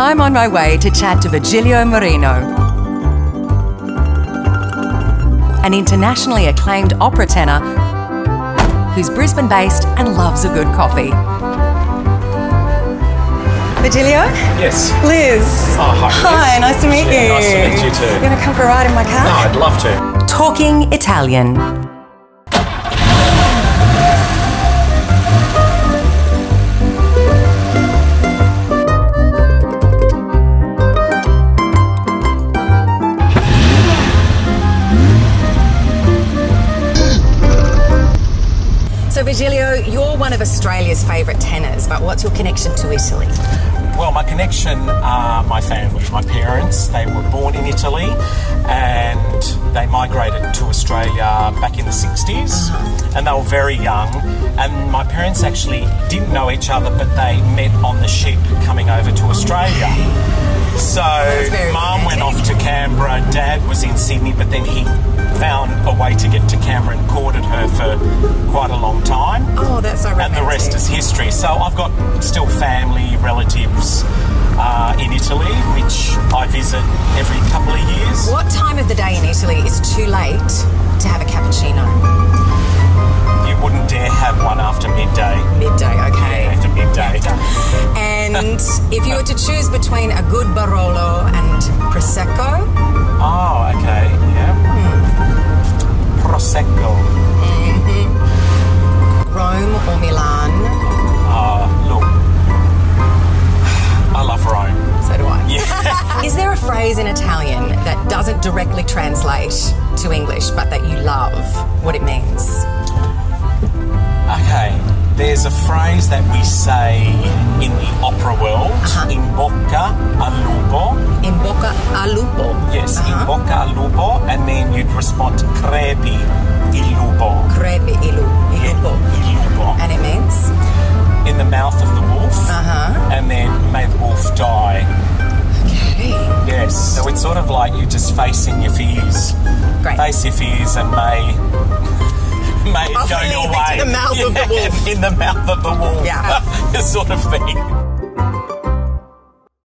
I'm on my way to chat to Virgilio Marino, an internationally acclaimed opera tenor who's Brisbane-based and loves a good coffee. Virgilio? Yes. Liz. Oh, hi, Liz. Hi, nice to meet you. Nice to meet you too. You want to come for a ride in my car? No, I'd love to. Talking Italian. So Virgilio, you're one of Australia's favourite tenors, but what's your connection to Italy? Well, my connection are my family. My parents, they were born in Italy and they migrated to Australia back in the 60s and they were very young, and my parents actually didn't know each other, but they met on the ship coming over to Australia. So Mum went off to Canberra, Dad was in Sydney, but then he found a way to get to Canberra and courted her for quite a long time. Oh, that's so romantic. And the rest is history. So I've got still family, relatives in Italy, which I visit every couple of years. What time of the day in Italy is too late to have a cappuccino? You wouldn't dare have one after midday. Midday, okay. Yeah, after midday. And if you were to choose between a good Barolo and Prosecco? Oh, okay, yeah. Prosecco. Rome or Milan? Look, I love Rome. So do I. Yeah. Is there a phrase in Italian that doesn't directly translate to English, but that you love what it means? Okay, there's a phrase that we say in the opera world, in bocca al lupo. In bocca al lupo. Yes, in bocca al lupo, and then you'd respond to crepi il lupo. Crepi il lupo. Il lupo. And it means? In the mouth of the wolf, and then may the wolf die. Okay. Yes, so it's sort of like you're just facing your fears. Great. Face your fears and may it go your way. In the mouth of the wolf. Yeah. This sort of thing.